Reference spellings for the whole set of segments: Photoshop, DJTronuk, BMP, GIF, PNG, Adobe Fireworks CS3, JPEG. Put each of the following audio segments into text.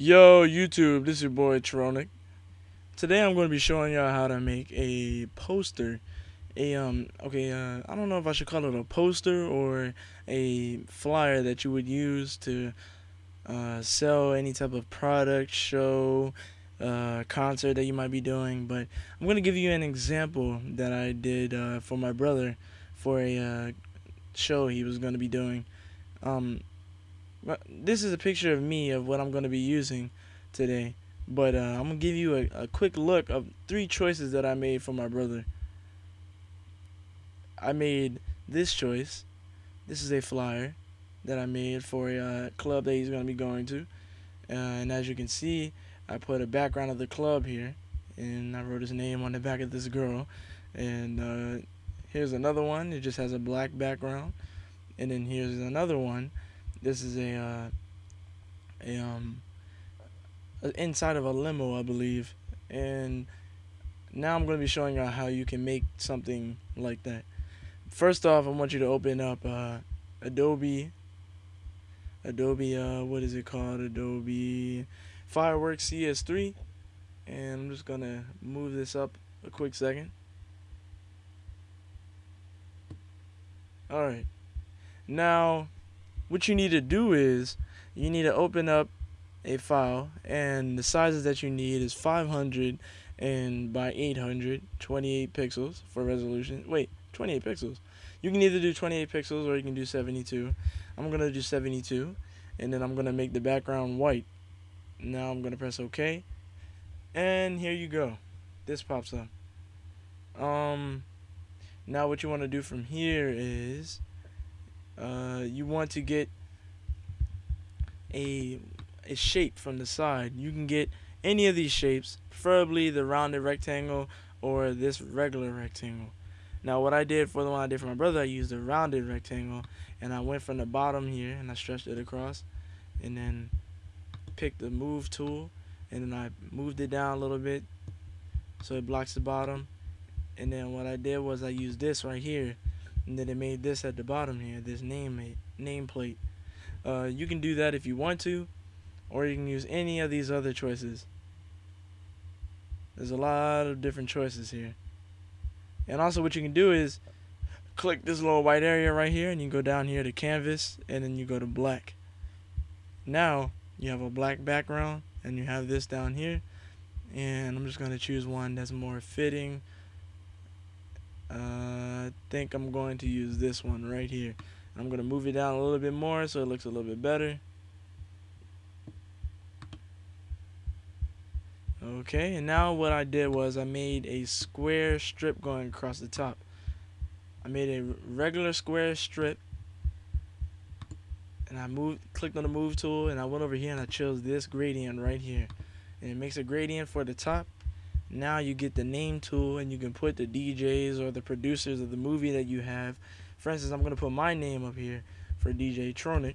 Yo YouTube, this is your boy DJTronuk. Today I'm going to be showing y'all how to make a poster. I don't know if I should call it a poster or a flyer that you would use to sell any type of product, show, concert that you might be doing. But I'm going to give you an example that I did for my brother for a show he was going to be doing. This is a picture of me of what I'm going to be using today, but I'm going to give you a quick look of three choices that I made for my brother. I made this choice. This is a flyer that I made for a club that he's going to be going to, and as you can see, I put a background of the club here, and I wrote his name on the back of this girl, and here's another one. It just has a black background, and then here's another one. This is inside of a limo, I believe. And now I'm going to be showing you how you can make something like that. First off, I want you to open up Adobe Fireworks CS3. And I'm just going to move this up a quick second. All right. Now, what you need to do is you need to open up a file, and the sizes that you need is 500 and by 800, 28 pixels for resolution. Wait, 28 pixels. You can either do 28 pixels or you can do 72. I'm going to do 72, and then I'm going to make the background white. Now I'm going to press OK, and here you go. This pops up. Now what you want to do from here is you want to get a shape from the side. You can get any of these shapes, preferably the rounded rectangle or this regular rectangle. Now what I did for the one I did for my brother, I used a rounded rectangle, and I went from the bottom here and I stretched it across, and then picked the move tool, and then I moved it down a little bit so it blocks the bottom. And then what I did was I used this right here, and then it made this at the bottom here, this nameplate. You can do that if you want to, or you can use any of these other choices. There's a lot of different choices here. And also what you can do is click this little white area right here, and you go down here to canvas, and then you go to black. Now you have a black background, and you have this down here, and I'm just going to choose one that's more fitting. I think I'm going to use this one right here. I'm going to move it down a little bit more so it looks a little bit better. Okay, and now what I did was I made a square strip going across the top. I made a regular square strip, and I clicked on the move tool, and I went over here and I chose this gradient right here, and it makes a gradient for the top. Now you get the name tool, and you can put the DJs or the producers of the movie that you have. For instance, I'm going to put my name up here for DJTronuk.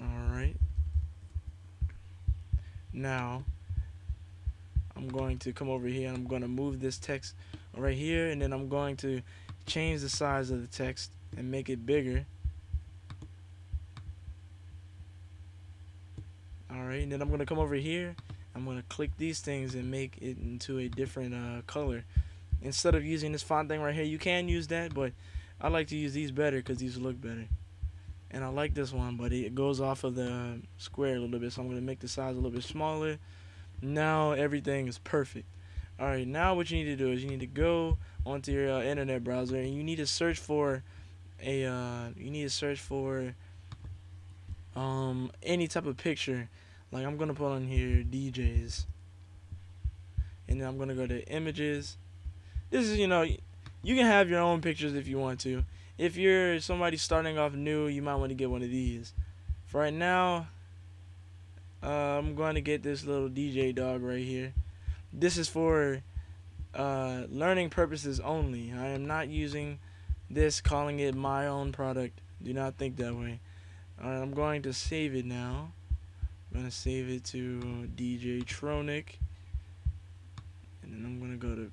Alright. Now, I'm going to come over here, and I'm going to move this text right here, and then I'm going to change the size of the text and make it bigger. Alright, and then I'm going to come over here. I'm going to click these things and make it into a different color. Instead of using this font thing right here, you can use that, but I like to use these better because these look better. And I like this one, but it goes off of the square a little bit, so I'm going to make the size a little bit smaller. Now everything is perfect. Alright, now what you need to do is you need to go onto your internet browser, and you need to search for any type of picture. Like, I'm going to put on here DJs. And then I'm going to go to images. This is, you can have your own pictures if you want to. If you're somebody starting off new, you might want to get one of these. For right now, I'm going to get this little DJ dog right here. This is for learning purposes only. I am not using this, calling it my own product. Do not think that way. Alright, I'm going to save it now. I'm going to save it to DJTronuk, and then I'm going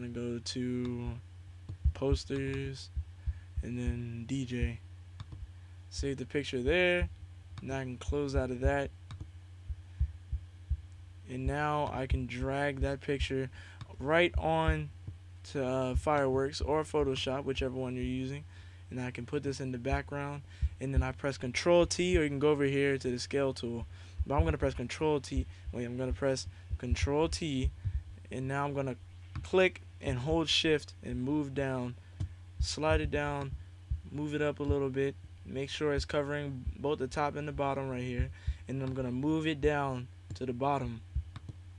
to go to posters, and then DJ. Save the picture there, Now I can close out of that, and now I can drag that picture right on to Fireworks or Photoshop, whichever one you're using, and I can put this in the background, and then I press Control T, or you can go over here to the scale tool, but I'm gonna press Control T. I'm gonna press Control T, and now I'm gonna click and hold Shift and move down, slide it down, move it up a little bit, make sure it's covering both the top and the bottom right here, and I'm gonna move it down to the bottom.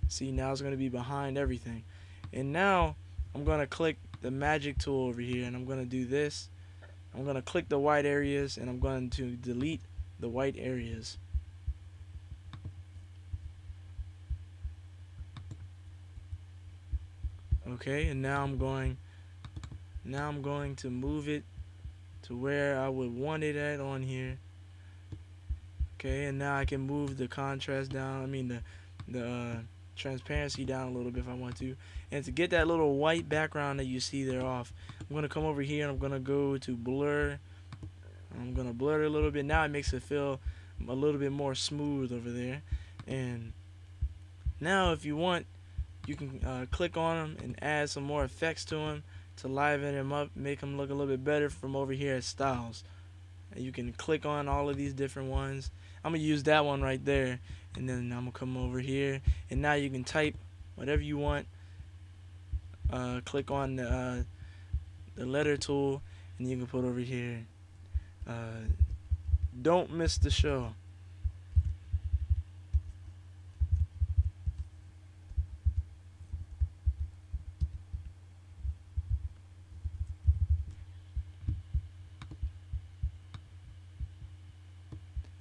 See, now it's gonna be behind everything. And now I'm gonna click the magic tool over here, and I'm gonna do this. I'm gonna click the white areas, and I'm going to delete the white areas. Okay, and now I'm going to move it to where I would want it at on here. Okay, and now I can move the contrast down, the transparency down a little bit if I want to. And to get that little white background that you see there off, I'm gonna come over here and I'm gonna go to blur. I'm gonna blur it a little bit. Now it makes it feel a little bit more smooth over there. And now if you want, you can click on them and add some more effects to them to liven them up, make them look a little bit better from over here at styles. And you can click on all of these different ones. I'm gonna use that one right there, and then I'm gonna come over here, and now you can type whatever you want. Click on the letter tool, and you can put over here, don't miss the show.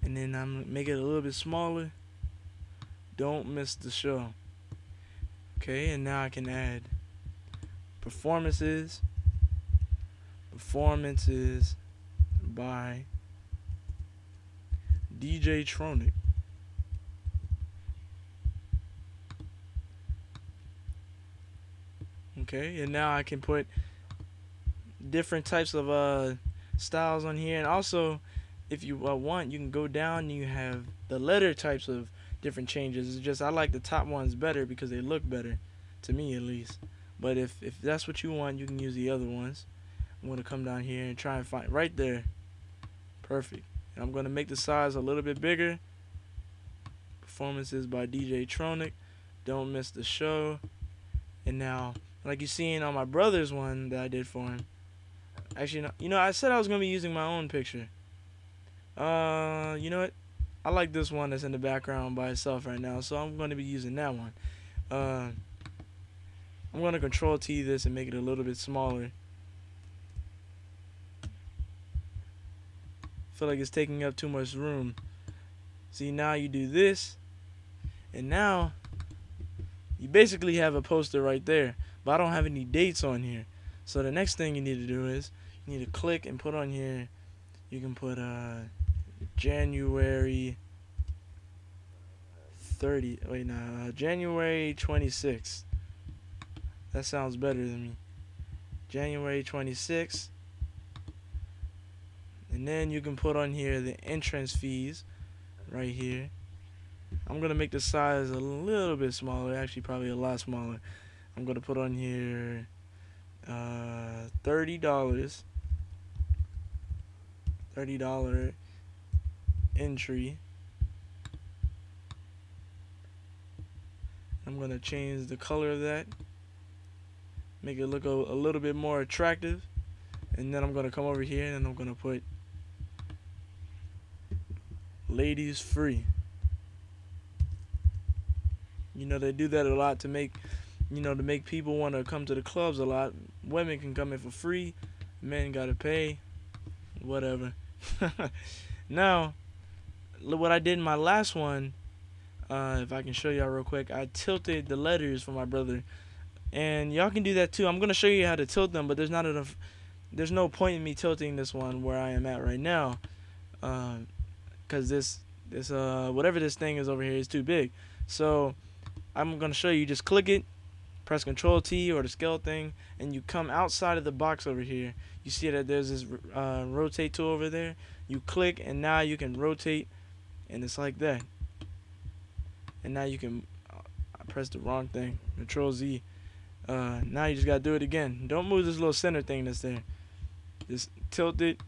And then I'm gonna make it a little bit smaller. Don't miss the show. Okay, and now I can add performances by DJTronuk. Okay, and now I can put different types of styles on here, and also, if you want, you can go down and you have the letter types of different changes. It's just, I like the top ones better because they look better, to me at least. But if that's what you want, you can use the other ones. I'm going to come down here and try and find, right there. Perfect. And I'm going to make the size a little bit bigger. Performances by DJTronuk. Don't miss the show. And now, like you're seeing on my brother's one that I did for him. Actually, no, you know, I said I was going to be using my own picture. You know what? I like this one that's in the background by itself right now, so I'm going to be using that one. I'm going to Control T this and make it a little bit smaller. I feel like it's taking up too much room. See, now you do this, and now you basically have a poster right there, but I don't have any dates on here. So the next thing you need to do is you need to click and put on here. You can put January 26th. That sounds better than me. January 26th. And then you can put on here the entrance fees right here. I'm going to make the size a little bit smaller, actually probably a lot smaller. I'm going to put on here $30 entry. I'm going to change the color of that, make it look a little bit more attractive, and then I'm going to come over here and I'm going to put ladies free. You know, they do that a lot to make, you know, to make people want to come to the clubs a lot. Women can come in for free, men got to pay, whatever. Now, what I did in my last one, if I can show y'all real quick, I tilted the letters for my brother, and y'all can do that too. I'm gonna show you how to tilt them, but there's no point in me tilting this one where I am at right now, because this whatever this thing is over here is too big. So I'm gonna show you, just click it, press Control T or the scale thing, and you come outside of the box over here. You see that there's this rotate tool over there. You click, and now you can rotate and it's like that. And now you can, I pressed the wrong thing, Control Z. Now you just gotta do it again. Don't move this little center thing that's there. Just tilt it,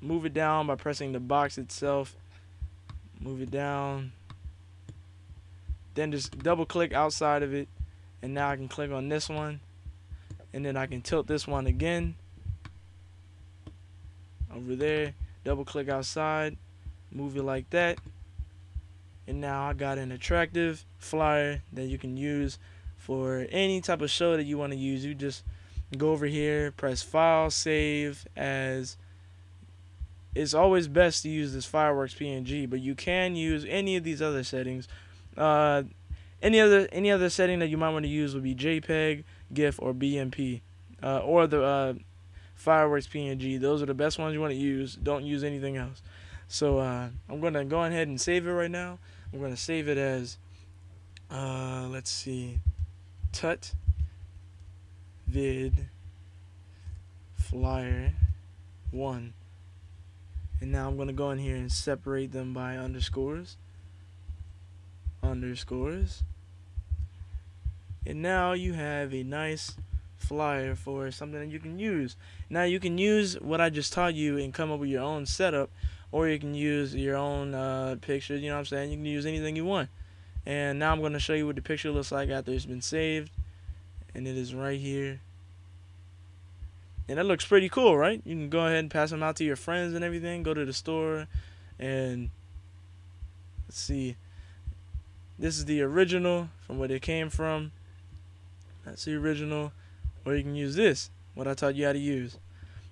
move it down by pressing the box itself. Move it down. Then just double click outside of it. And now I can click on this one. And then I can tilt this one again. Over there. Double click outside. Move it like that. And now I got an attractive flyer that you can use for any type of show that you want to use. You just go over here, press File, Save As. It's always best to use this Fireworks PNG, but you can use any of these other settings. Any other setting that you might want to use would be JPEG, GIF, or BMP, or the Fireworks PNG. Those are the best ones you want to use. Don't use anything else. So I'm going to go ahead and save it right now. I'm going to save it as, let's see, Tut Vid Flyer 1. And now I'm going to go in here and separate them by underscores. And now you have a nice flyer for something that you can use. Now you can use what I just taught you and come up with your own setup, or you can use your own picture. You know what I'm saying? You can use anything you want. And now I'm going to show you what the picture looks like after it's been saved, and it is right here. And that looks pretty cool, right? You can go ahead and pass them out to your friends and everything. Go to the store, and let's see. This is the original from where they came from. That's the original. Or you can use this, what I taught you how to use.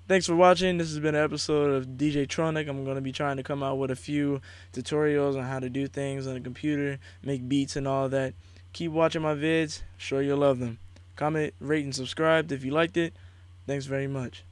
Thanks for watching. This has been an episode of DJ Tronuk. I'm going to be trying to come out with a few tutorials on how to do things on a computer, make beats and all that. Keep watching my vids. I'm sure you'll love them. Comment, rate, and subscribe if you liked it. Thanks very much.